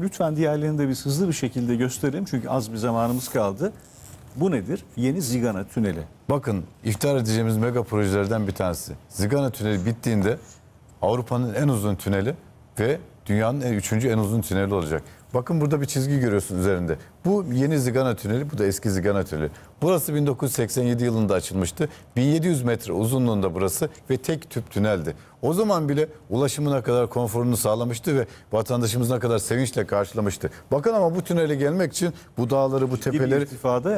Lütfen diğerlerini de biz hızlı bir şekilde gösterelim. Çünkü az bir zamanımız kaldı. Bu nedir? Yeni Zigana Tüneli. Bakın, iftihar edeceğimiz mega projelerden bir tanesi. Zigana Tüneli bittiğinde Avrupa'nın en uzun tüneli ve dünyanın 3. en uzun tüneli olacak. Bakın burada bir çizgi görüyorsunuz üzerinde. Bu yeni Zigana Tüneli, bu da eski Zigana Tüneli. Burası 1987 yılında açılmıştı. 1700 metre uzunluğunda burası ve tek tüp tüneldi. O zaman bile ulaşımına kadar konforunu sağlamıştı ve vatandaşımız ne kadar sevinçle karşılamıştı. Bakın ama bu tünele gelmek için bu dağları, bu tepeleri...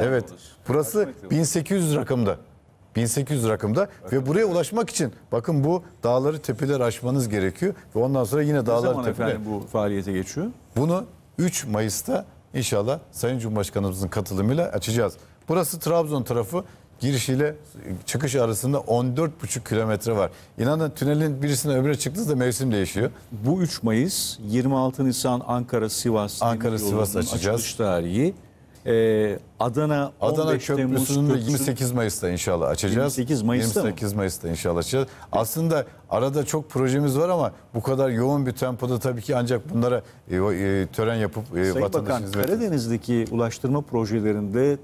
Evet, burası 1800 rakımda. 1800 rakımda ve buraya ulaşmak için bakın bu dağları, tepeleri aşmanız gerekiyor ve ondan sonra yine dağlar, tepeler. Bu faaliyete geçiyor. Bunu 3 Mayıs'ta inşallah Sayın Cumhurbaşkanımızın katılımıyla açacağız. Burası Trabzon tarafı, girişiyle çıkış arasında 14,5 kilometre var. İnanın tünelin birisine öbürüne çıktığınızda mevsim değişiyor. Bu 3 Mayıs, 26 Nisan Ankara-Sivas açacağız. Açılış tarihi. Adana Köprüsü'nü de 28 Mayıs'ta inşallah açacağız. 28 Mayıs'ta inşallah açacağız. Aslında arada çok projemiz var ama bu kadar yoğun bir tempoda tabii ki ancak bunlara tören yapıp vatandaşın hizmeti. Karadeniz'deki ulaştırma projelerinde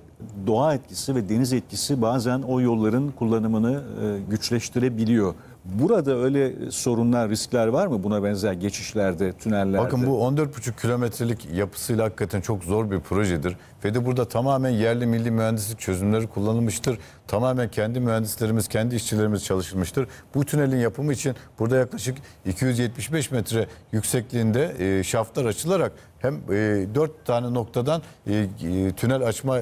doğa etkisi ve deniz etkisi bazen o yolların kullanımını güçleştirebiliyor. Burada öyle sorunlar, riskler var mı buna benzer geçişlerde, tünellerde? Bakın bu 14,5 kilometrelik yapısıyla hakikaten çok zor bir projedir. Ve de burada tamamen yerli milli mühendislik çözümleri kullanılmıştır. Tamamen kendi mühendislerimiz, kendi işçilerimiz çalışılmıştır. Bu tünelin yapımı için burada yaklaşık 275 metre yüksekliğinde şaftlar açılarak hem 4 tane noktadan tünel açma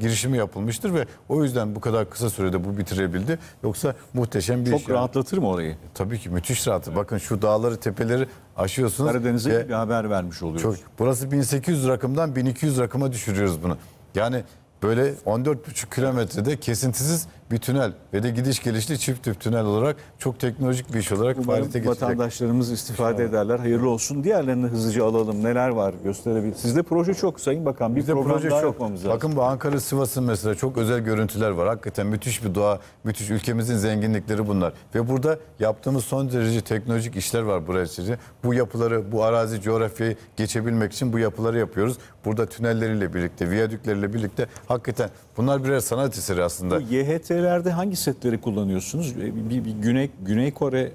girişimi yapılmıştır ve o yüzden bu kadar kısa sürede bu bitirebildi. Yoksa muhteşem bir iş. Çok rahatlatır mı orayı? Tabii ki müthiş rahat. Evet. Bakın şu dağları, tepeleri aşıyorsunuz. Karadeniz'e bir haber vermiş oluyoruz. Çok, burası 1800 rakımdan 1200 rakıma düşürüyoruz bunu. Yani böyle 14,5 kilometrede kesintisiz bir tünel ve de gidiş gelişli çift tüp tünel olarak çok teknolojik bir iş olarak faaliyete geçecek. Vatandaşlarımız istifade ederler. Hayırlı olsun. Diğerlerini hızlıca alalım. Neler var gösterebilir. Sizde proje çok Sayın Bakan. Bizde proje çok. Bakın bu Ankara Sivas'ın mesela çok özel görüntüler var. Hakikaten müthiş bir doğa, müthiş ülkemizin zenginlikleri bunlar. Ve burada yaptığımız son derece teknolojik işler var buraya içinde. Bu yapıları, bu arazi coğrafyayı geçebilmek için bu yapıları yapıyoruz. Burada tünelleriyle birlikte, viyadükleriyle birlikte hakikaten bunlar birer sanat eseri aslında. Bu YHT'lerde hangi setleri kullanıyorsunuz? Bir Güney Kore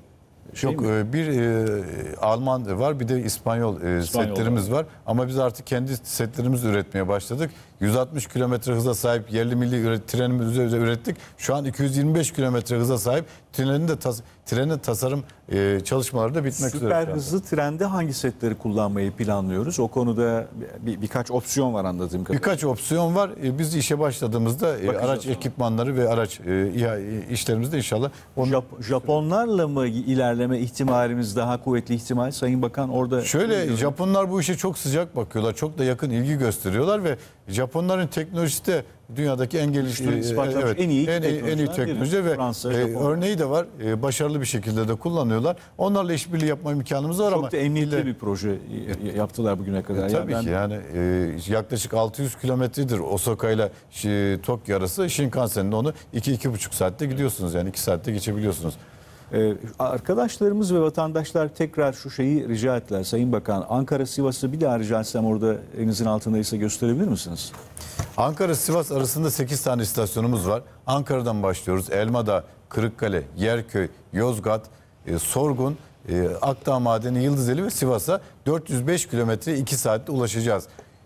şey yok mi? Bir Alman var, bir de İspanyol setlerimiz var. Ama biz artık kendi setlerimizi üretmeye başladık. 160 kilometre hıza sahip yerli milli trenimizi ürettik. Şu an 225 kilometre hıza sahip trenin de tasarım çalışmaları da bitmek üzere. Süper hızlı trende hangi setleri kullanmayı planlıyoruz? O konuda birkaç opsiyon var anladığım kadarıyla. Birkaç opsiyon var. Biz işe başladığımızda araç ekipmanları ve araç işlerimizde inşallah. Japonlarla mı ilerleme ihtimalimiz daha kuvvetli ihtimal Sayın Bakan orada? Şöyle, Japonlar bu işe çok sıcak bakıyorlar. Çok da yakın ilgi gösteriyorlar ve Japonların teknolojisi de dünyadaki en gelişmiş, evet, en iyi teknoloji ve Fransa, örneği de var. Başarılı bir şekilde de kullanıyorlar. Onlarla işbirliği yapma imkanımız var. Çok ama da emniyetli bir proje yaptılar bugüne kadar. Tabii ki yani yaklaşık 600 kilometredir Osaka ile Tokyo arası. Shinkansen'in onu 2-2,5 saatte gidiyorsunuz. Yani 2 saatte geçebiliyorsunuz. Arkadaşlarımız ve vatandaşlar tekrar şu şeyi rica ettiler Sayın Bakan. Ankara-Sivas'ı bir daha rica etsem orada elinizin altındaysa gösterebilir misiniz? Ankara-Sivas arasında 8 tane istasyonumuz var. Ankara'dan başlıyoruz. Elmada, Kırıkkale, Yerköy, Yozgat, Sorgun, Akdağmadeni, Yıldızeli ve Sivas'a 405 kilometre 2 saatte ulaşacağız.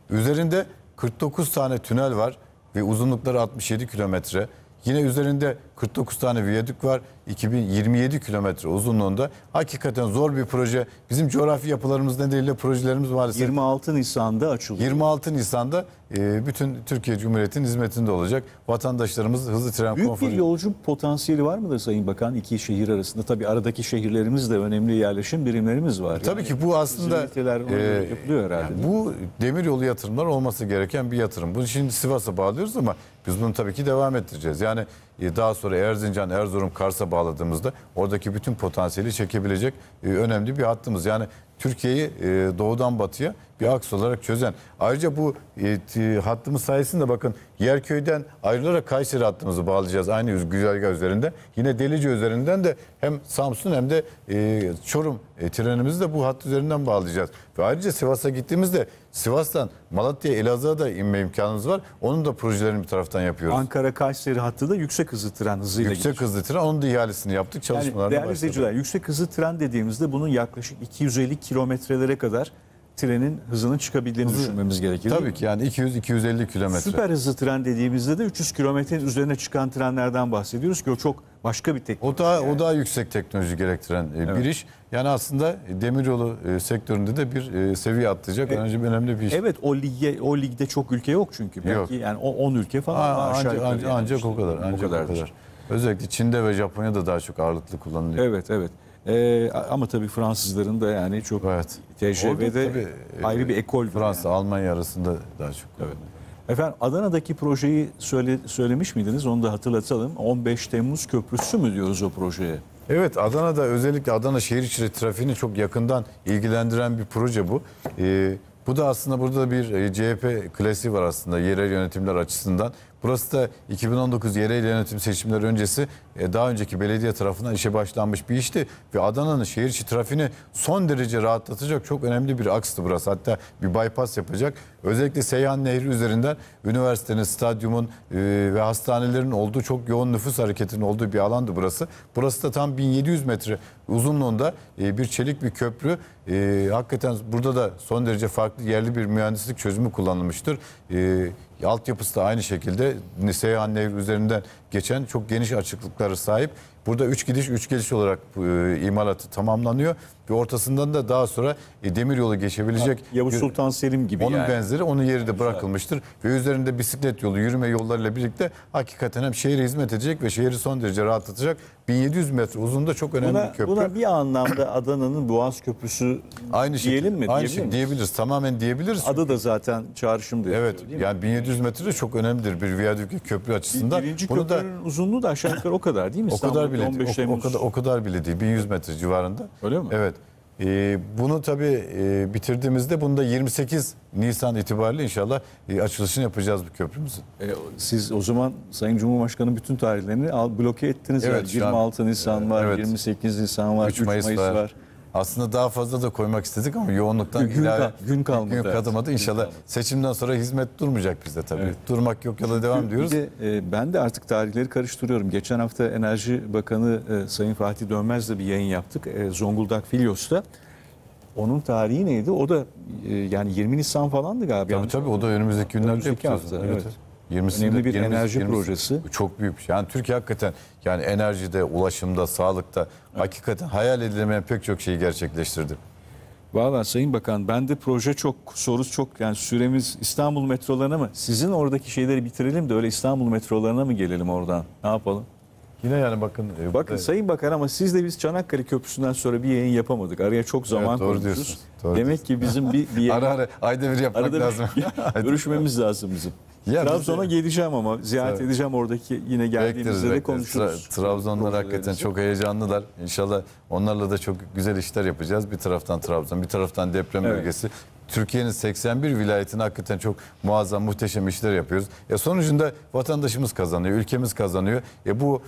Üzerinde 49 tane tünel var ve uzunlukları 67 kilometre. Yine üzerinde 49 tane viyadük var. 2027 kilometre uzunluğunda. Hakikaten zor bir proje. Bizim coğrafi yapılarımız nedeniyle projelerimiz maalesef. 26 Nisan'da açılıyor. 26 Nisan'da bütün Türkiye Cumhuriyeti'nin hizmetinde olacak. Vatandaşlarımız hızlı tren konforu. Büyük bir yolcu potansiyeli var mıdır Sayın Bakan? İki şehir arasında tabii aradaki şehirlerimiz de önemli yerleşim birimlerimiz var. Tabii ki bu aslında yapılıyor herhalde. Yani bu demiryolu yatırımlar olması gereken bir yatırım. Bunu şimdi Sivas'a bağlıyoruz ama biz bunu tabii ki devam ettireceğiz. Yani daha sonra Erzincan, Erzurum, Kars'a bağladığımızda oradaki bütün potansiyeli çekebilecek önemli bir hattımız. Yani Türkiye'yi doğudan batıya bir aks olarak çözen. Ayrıca bu hattımız sayesinde bakın Yerköy'den ayrılarak Kayseri hattımızı bağlayacağız. Aynı güzergah üzerinde. Yine Delice üzerinden de hem Samsun hem de Çorum trenimizi de bu hat üzerinden bağlayacağız. Ve ayrıca Sivas'a gittiğimizde Sivas'tan Malatya'ya, Elazığ'a da inme imkanımız var. Onun da projelerini bir taraftan yapıyoruz. Ankara-Kayseri hattı da yüksek hızlı tren hızıyla gidiyor. Yüksek hızlı tren, onun da ihalesini yaptık. Çalışmalarına değerli izleyiciler, yüksek hızlı tren dediğimizde bunun yaklaşık 250 kilometrelere kadar trenin hızının çıkabildiğini düşünmemiz gerekir. Tabii ki yani 200-250 kilometre. Süper hızlı tren dediğimizde de 300 kilometrenin üzerine çıkan trenlerden bahsediyoruz ki o çok başka bir teknoloji. O daha yüksek teknoloji gerektiren bir iş. Yani aslında demiryolu sektöründe de bir seviye atlayacak önemli bir iş. Evet, o ligde çok ülke yok çünkü. Belki yok. Yani 10 ülke falan. Ancak o kadar. Özellikle Çin'de ve Japonya'da daha çok ağırlıklı kullanılıyor. Evet, evet. Ama tabii Fransızların da yani çok tecrübede ayrı bir ekol. Fransa, yani. Almanya arasında daha çok. Evet. Efendim Adana'daki projeyi söylemiş miydiniz? Onu da hatırlatalım. 15 Temmuz Köprüsü mü diyoruz o projeye? Evet, Adana'da özellikle Adana şehir içi trafiğini çok yakından ilgilendiren bir proje bu. Bu da aslında burada bir CHP klasiği var aslında yerel yönetimler açısından. Burası da 2019 yerel yönetim seçimleri öncesi daha önceki belediye tarafından işe başlanmış bir işti. Ve Adana'nın şehir içi trafiğini son derece rahatlatacak çok önemli bir akstı burası. Hatta bir bypass yapacak. Özellikle Seyhan Nehri üzerinden üniversitenin, stadyumun ve hastanelerin olduğu çok yoğun nüfus hareketinin olduğu bir alandı burası. Burası da tam 1700 metre uzunluğunda bir çelik bir köprü. Hakikaten burada da son derece farklı yerli bir mühendislik çözümü kullanılmıştır. Altyapısı da aynı şekilde Seyhan Nehri üzerinden geçen çok geniş açıklıklara sahip. Burada 3 gidiş 3 geliş olarak imalatı tamamlanıyor ve ortasından da daha sonra demiryolu geçebilecek. Yavuz Sultan Selim gibi onun yani. Benzeri onun yeri de bırakılmıştır ve üzerinde bisiklet yolu, yürüme yollarıyla birlikte hakikaten hem şehre hizmet edecek ve şehri son derece rahatlatacak 1700 metre uzunluğunda çok önemli bir köprü. Buna bir anlamda Adana'nın Boğaz Köprüsü aynı diyelim mi? Aynı şey diyebiliriz. Tamamen diyebiliriz. Adı da zaten çağrışım diyor. Evet. Yani 1700 metre de çok önemlidir bir viyadük köprü açısından. Birinci bunu köprünün uzunluğu da aşağı yukarı o kadar değil mi? O kadar bile değil. O kadar bile değil. 1100 metre civarında. Öyle mi? Evet. Bunu tabii bitirdiğimizde bunu da 28 Nisan itibariyle inşallah açılışını yapacağız bu köprümüzün. Siz o zaman Sayın Cumhurbaşkanı bütün tarihlerini bloke ettiniz. Evet, yani. 26 Nisan var, 28 Nisan var, 3 Mayıs var. Aslında daha fazla da koymak istedik ama yoğunluktan gün kalmadı. İnşallah seçimden sonra hizmet durmayacak bizde tabii. Evet. Durmak yok, yola devam diyoruz. Ben de artık tarihleri karıştırıyorum. Geçen hafta Enerji Bakanı Sayın Fatih Dönmez'le bir yayın yaptık. Zonguldak Filyos'ta. Onun tarihi neydi? O da yani 20 Nisan falandı galiba. Tabii o da önümüzdeki günlerde yapacağız. Evet. 20'sinde, önemli bir enerji projesi. Çok büyük bir şey. Yani Türkiye hakikaten yani enerjide, ulaşımda, sağlıkta hakikaten hayal edilemeyen pek çok şeyi gerçekleştirdi. Vallahi Sayın Bakan bende proje çok, soru çok. Yani süremiz İstanbul metrolarına mı? Sizin oradaki şeyleri bitirelim de öyle İstanbul metrolarına mı gelelim oradan? Ne yapalım? Yine yani bakın Sayın Bakan ama siz de biz Çanakkale Köprüsü'nden sonra bir yayın yapamadık. Araya çok zaman koymuşuz. Demek ki bizim bir yayın... ayda bir yapmak lazım. Görüşmemiz lazım bizim. Trabzon'a geleceğim ama ziyaret edeceğim oradaki yine geldiğimizde de konuşuruz. Trabzonlar hakikaten çok heyecanlılar. İnşallah onlarla da çok güzel işler yapacağız. Bir taraftan Trabzon, bir taraftan deprem bölgesi. Türkiye'nin 81 vilayetine hakikaten çok muazzam, muhteşem işler yapıyoruz. Sonucunda vatandaşımız kazanıyor, ülkemiz kazanıyor. Bu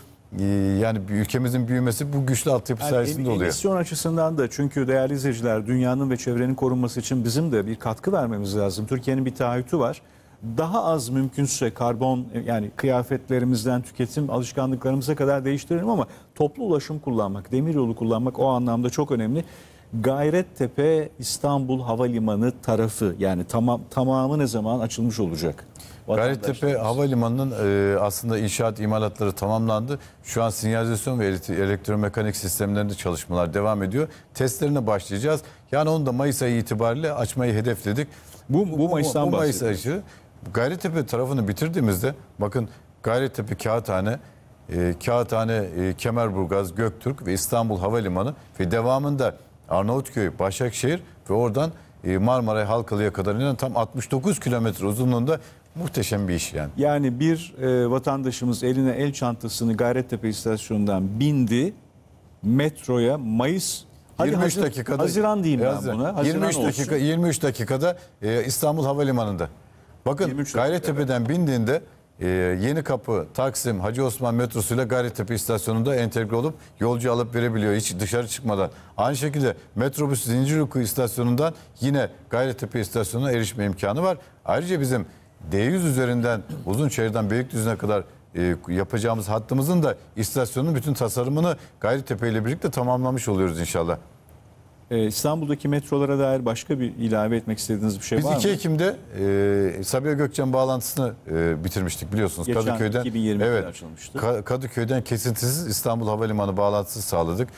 yani ülkemizin büyümesi bu güçlü altyapı sayesinde oluyor. Emisyon açısından da çünkü değerli izleyiciler dünyanın ve çevrenin korunması için bizim de bir katkı vermemiz lazım. Türkiye'nin bir taahhütü var. Daha az mümkünse karbon yani kıyafetlerimizden tüketim alışkanlıklarımıza kadar değiştirelim ama toplu ulaşım kullanmak, demiryolu kullanmak o anlamda çok önemli. Gayrettepe İstanbul Havalimanı tarafı yani tamamı ne zaman açılmış olacak? Gayrettepe Havalimanı'nın aslında inşaat imalatları tamamlandı. Şu an sinyalizasyon ve elektromekanik sistemlerinde çalışmalar devam ediyor. Testlerine başlayacağız. Yani onu da Mayıs ayı itibariyle açmayı hedefledik. Bu Mayıs'tan bahsediyoruz. Gayrettepe tarafını bitirdiğimizde bakın Gayrettepe Kağıthane, Kemerburgaz, Göktürk ve İstanbul Havalimanı ve devamında Arnavutköy, Başakşehir ve oradan Marmaray Halkalı'ya kadar inen tam 69 kilometre uzunluğunda muhteşem bir iş yani. Yani bir vatandaşımız eline el çantasını Gayrettepe istasyonundan bindi metroya Mayıs Hadi 23 dakikada. Haziran diyeyim ben buna. Haziran 23 dakikada İstanbul Havalimanı'nda. Bakın Gayrettepe'den bindiğinde Yenikapı, Taksim, Hacı Osman metrosuyla Gayrettepe istasyonunda entegre olup yolcu alıp verebiliyor hiç dışarı çıkmadan. Aynı şekilde metrobüs Zincirlikuyu istasyonundan yine Gayrettepe istasyonuna erişme imkanı var. Ayrıca bizim D100 üzerinden Uzunçayır'dan Beylikdüzü'ne kadar yapacağımız hattımızın da istasyonun bütün tasarımını Gayrettepe ile birlikte tamamlamış oluyoruz inşallah. İstanbul'daki metrolara dair başka bir ilave etmek istediğiniz bir şey var mı? Biz 2 Ekim'de Sabiha Gökçen bağlantısını bitirmiştik biliyorsunuz. Geçen Kadıköy'den, 2020'de evet, açılmıştı. Kadıköy'den kesintisiz İstanbul Havalimanı bağlantısı sağladık.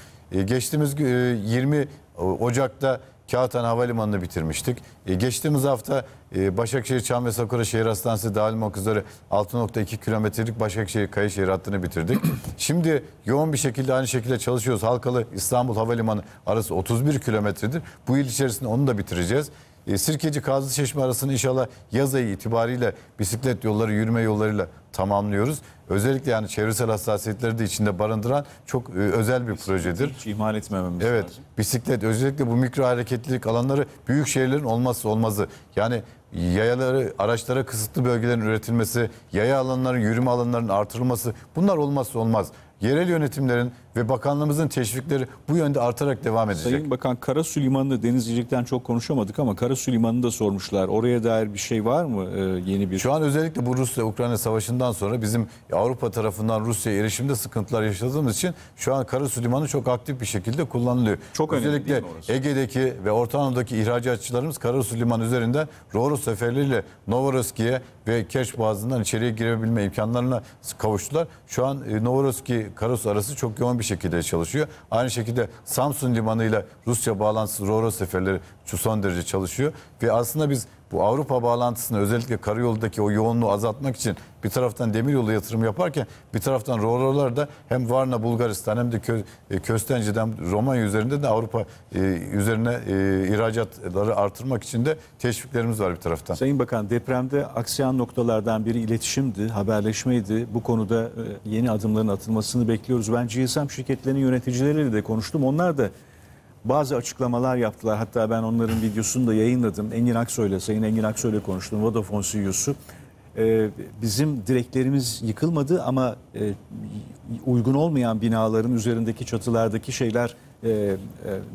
Geçtiğimiz 20 Ocak'ta Kağıthane Havalimanı'nı bitirmiştik. Geçtiğimiz hafta Başakşehir, Çam ve Sakura Şehir Hastanesi dahil olmak üzere 6,2 kilometrelik Başakşehir, Kayışehir hattını bitirdik. Şimdi yoğun bir şekilde aynı şekilde çalışıyoruz. Halkalı, İstanbul Havalimanı arası 31 kilometredir. Bu yıl içerisinde onu da bitireceğiz. Sirkeci, Kazlıçeşme arasını inşallah yaz ayı itibariyle bisiklet yolları, yürüme yollarıyla tamamlıyoruz. Özellikle yani çevresel hassasiyetleri de içinde barındıran çok özel bir projedir. Hiç ihmal etmememiz evet, lazım. Evet, bisiklet özellikle bu mikro hareketlilik alanları büyük şehirlerin olmazsa olmazı. Yani yayaları, araçlara kısıtlı bölgelerin üretilmesi, yaya alanların, yürüme alanlarının artırılması bunlar olmazsa olmaz. Yerel yönetimlerin ve bakanlığımızın teşvikleri bu yönde artarak devam edecek. Sayın Bakan, Karasu Limanı'nı denizcilikten çok konuşamadık ama Karasu Limanı'nı da sormuşlar. Oraya dair bir şey var mı? Yeni bir... Şu an özellikle bu Rusya-Ukrayna savaşından sonra bizim Avrupa tarafından Rusya'ya erişimde sıkıntılar yaşadığımız için şu an Karasu Limanı çok aktif bir şekilde kullanılıyor. Çok özellikle önemli değil mi Ege'deki ve Orta Anadolu'daki ihracatçılarımız Karasu Limanı üzerinden Ro-Ro seferleriyle Novorossiye ve Kerç Boğazı'ndan içeriye girebilme imkanlarına kavuştular. Şu an Novorossiye-Karasu arası çok yoğun bir şekilde çalışıyor. Aynı şekilde Samsun Limanı ile Rusya bağlantısı Ro-Ro seferleri son derece çalışıyor. Ve aslında biz bu Avrupa bağlantısını özellikle karayoludaki o yoğunluğu azaltmak için bir taraftan demiryolu yatırım yaparken bir taraftan Ro-Ro'lar da hem Varna, Bulgaristan hem de Köstence'den Romanya üzerinde de Avrupa üzerine ihracatları artırmak için de teşviklerimiz var bir taraftan. Sayın Bakan, depremde aksayan noktalardan biri iletişimdi, haberleşmeydi. Bu konuda yeni adımların atılmasını bekliyoruz. Ben GSM şirketlerinin yöneticileriyle de konuştum. Onlar da bazı açıklamalar yaptılar. Hatta ben onların videosunu da yayınladım. Engin Aksoy'la, Sayın Engin Aksoy'la konuştum. Vodafone CEO'su. Bizim direklerimiz yıkılmadı ama uygun olmayan binaların üzerindeki çatılardaki şeyler,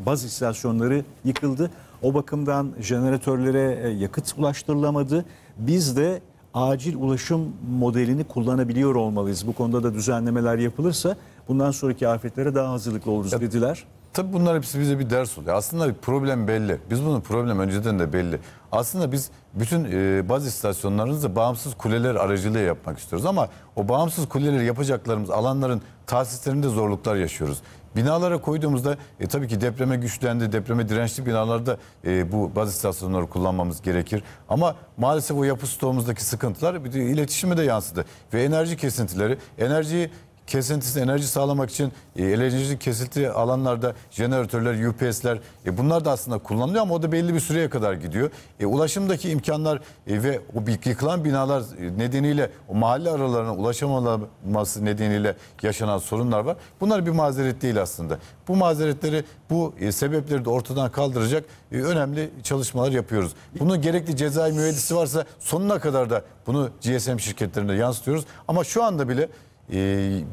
baz istasyonları yıkıldı. O bakımdan jeneratörlere yakıt ulaştırılamadı. Biz de acil ulaşım modelini kullanabiliyor olmalıyız. Bu konuda da düzenlemeler yapılırsa bundan sonraki afetlere daha hazırlıklı oluruz dediler. Tabii bunlar hepsi bize bir ders oluyor. Aslında bir problem belli. Biz bunun problem önceden de belli. Aslında biz bütün baz istasyonlarımızı bağımsız kuleler aracılığıyla yapmak istiyoruz. Ama o bağımsız kuleleri yapacaklarımız alanların tahsislerinde zorluklar yaşıyoruz. Binalara koyduğumuzda tabii ki depreme güçlendi, depreme dirençli binalarda bu baz istasyonları kullanmamız gerekir. Ama maalesef o yapı stoğumuzdaki sıkıntılar bir de iletişime de yansıdı. Ve enerji kesintileri, enerji sağlamak için enerji kesilti alanlarda jeneratörler, UPS'ler bunlar da aslında kullanılıyor ama o da belli bir süreye kadar gidiyor. Ulaşımdaki imkanlar ve o yıkılan binalar nedeniyle o mahalle aralarına ulaşamaması nedeniyle yaşanan sorunlar var. Bunlar bir mazeret değil aslında. Bu mazeretleri, bu sebepleri de ortadan kaldıracak önemli çalışmalar yapıyoruz. Bunun gerekli cezai müeyyidesi varsa sonuna kadar da bunu GSM şirketlerine yansıtıyoruz. Ama şu anda bile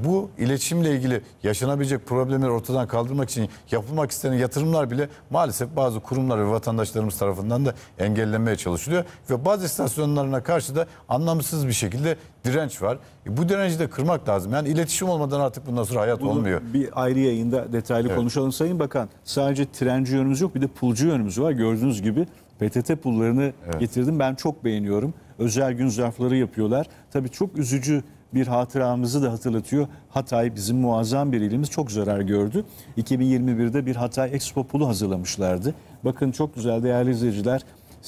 bu iletişimle ilgili yaşanabilecek problemleri ortadan kaldırmak için yapılmak istenen yatırımlar bile maalesef bazı kurumlar ve vatandaşlarımız tarafından da engellenmeye çalışılıyor. Ve bazı istasyonlarına karşı da anlamsız bir şekilde direnç var. Bu direnci de kırmak lazım. Yani iletişim olmadan artık bundan sonra hayat olmuyor. Bir ayrı yayında detaylı konuşalım Sayın Bakan. Sadece trenci yönümüz yok, bir de pulcu yönümüz var. Gördüğünüz gibi PTT pullarını getirdim. Ben çok beğeniyorum. Özel gün zarfları yapıyorlar. Tabii çok üzücü bir hatıramızı da hatırlatıyor. Hatay bizim muazzam bir ilimiz, çok zarar gördü. 2021'de bir Hatay Expo pulu hazırlamışlardı. Bakın çok güzel değerli izleyiciler,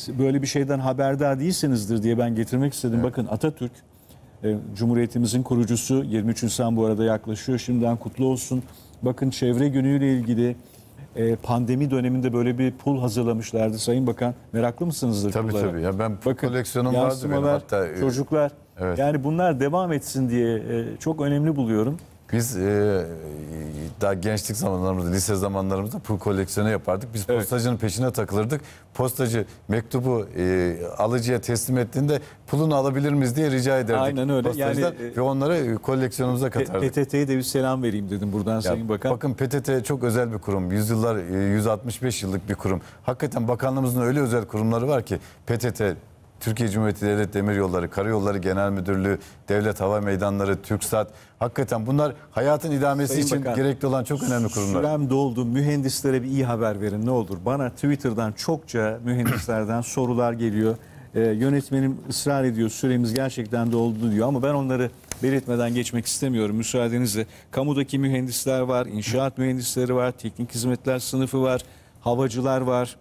böyle bir şeyden haberdar değilsinizdir diye ben getirmek istedim. Evet. Bakın Atatürk, Cumhuriyetimizin kurucusu, 23 Nisan bu arada yaklaşıyor. Şimdiden kutlu olsun. Bakın çevre günüyle ilgili pandemi döneminde böyle bir pul hazırlamışlardı Sayın Bakan. Meraklı mısınızdır? Tabii pullara? Tabii. Ya ben pul koleksiyonum vardı benim hatta. Çocuklar. Evet. Yani bunlar devam etsin diye çok önemli buluyorum. Biz daha gençlik zamanlarımızda, lise zamanlarımızda pul koleksiyonu yapardık. Biz postacının peşine takılırdık. Postacı mektubu alıcıya teslim ettiğinde pulunu alabilir miyiz diye rica ederdik. Aynen öyle. Yani, ve onları koleksiyonumuza katardık. PTT'ye de bir selam vereyim dedim buradan ya, Sayın Bakan. Bakın PTT çok özel bir kurum. Yüzyıllar, 165 yıllık bir kurum. Hakikaten bakanlığımızın öyle özel kurumları var ki PTT... Türkiye Cumhuriyeti Devlet Demiryolları, Karayolları Genel Müdürlüğü, Devlet Hava Meydanları, TürkSat. Hakikaten bunlar hayatın idamesi Sayın için Bakan, gerekli olan çok önemli kurumlar. Sürem doldu. Mühendislere bir iyi haber verin ne olur. Bana Twitter'dan çokça mühendislerden sorular geliyor. Yönetmenim ısrar ediyor, süremiz gerçekten doldu diyor ama ben onları belirtmeden geçmek istemiyorum müsaadenizle. Kamudaki mühendisler var, inşaat mühendisleri var, teknik hizmetler sınıfı var, havacılar var.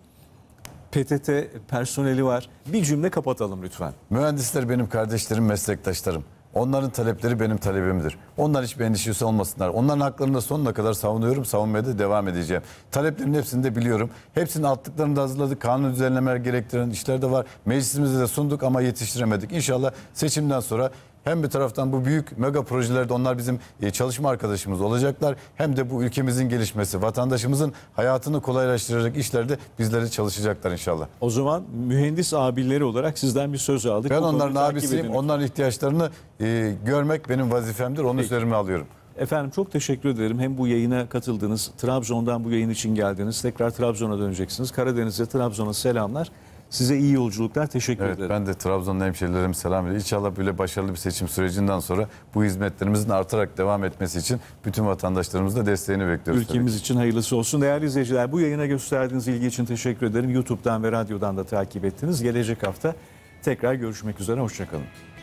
PTT personeli var. Bir cümle kapatalım lütfen. Mühendisler benim kardeşlerim, meslektaşlarım. Onların talepleri benim talebimdir. Onlar hiçbir endişesi olmasınlar. Onların haklarını da sonuna kadar savunuyorum. Savunmaya da devam edeceğim. Taleplerin hepsini de biliyorum. Hepsinin altlıklarını da hazırladık. Kanun düzenlemeler gerektiren işler de var. Meclisimize de sunduk ama yetiştiremedik. İnşallah seçimden sonra hem bir taraftan bu büyük mega projelerde onlar bizim çalışma arkadaşımız olacaklar. Hem de bu ülkemizin gelişmesi, vatandaşımızın hayatını kolaylaştıracak işlerde bizlere çalışacaklar inşallah. O zaman mühendis abileri olarak sizden bir söz aldık. Ben onların abisiyim. Onların ihtiyaçlarını görmek benim vazifemdir. Onun üzerime alıyorum. Efendim çok teşekkür ederim. Hem bu yayına katıldınız, Trabzon'dan bu yayın için geldiniz. Tekrar Trabzon'a döneceksiniz. Karadeniz'e, Trabzon'a selamlar. Size iyi yolculuklar. Teşekkür ederim. Ben de Trabzon'da hemşehrilerime selam veriyorum. İnşallah böyle başarılı bir seçim sürecinden sonra bu hizmetlerimizin artarak devam etmesi için bütün vatandaşlarımızın da desteğini bekliyoruz. Ülkemiz için hayırlısı olsun. Değerli izleyiciler, bu yayına gösterdiğiniz ilgi için teşekkür ederim. YouTube'dan ve radyodan da takip ettiniz. Gelecek hafta tekrar görüşmek üzere. Hoşçakalın.